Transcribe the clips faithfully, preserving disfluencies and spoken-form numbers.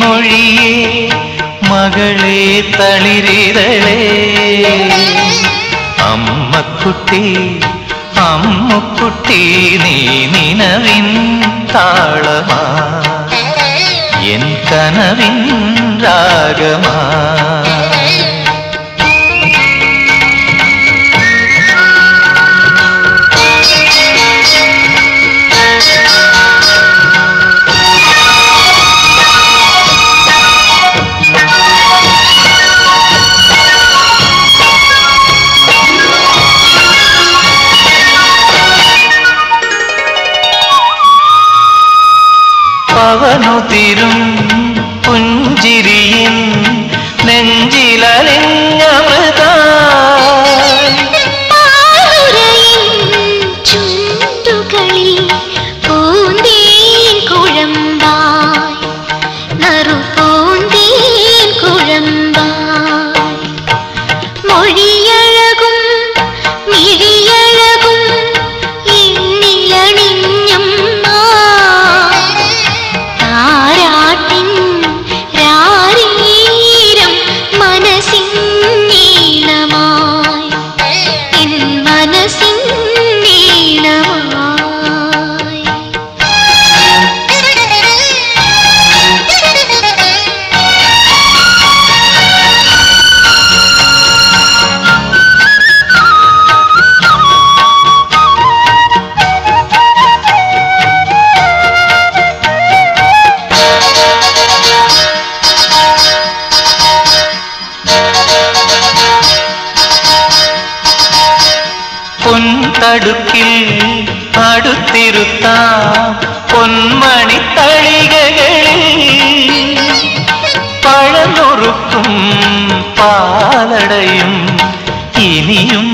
മൊഴിയേ മകളെ തളിരിതളേ അമ്മക്കുട്ടി അമ്മുക്കുട്ടി നീ നിനവിൻ താളമാ എൻ കനവിൻ രാഗമാ പവനുതിരും പുഞ്ചിരിയിൻ നെഞ്ചിലലിഞ്ഞ മൃതാൽ പാറയിൽ ചുണ്ടുകളിൽ പൂന്തേൻ കുഴമ്പായി നറുപൂന്തേൻ കുഴമ്പായി മൊഴിയഴകും മിഴിയഴകും അടുക്കിൽ അടുത്തിരുത്താം പൊന്മണിത്തളികകളിൽ പഴനൊറുക്കും പാലടയും ഇനിയും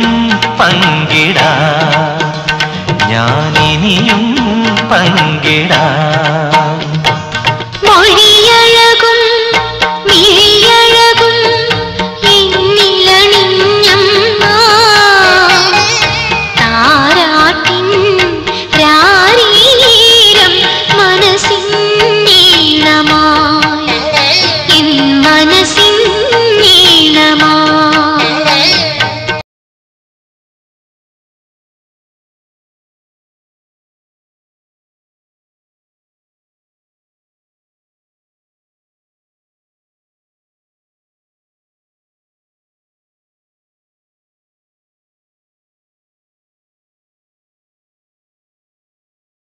പങ്കിടാം ഞാനിനിയും പങ്കിടാം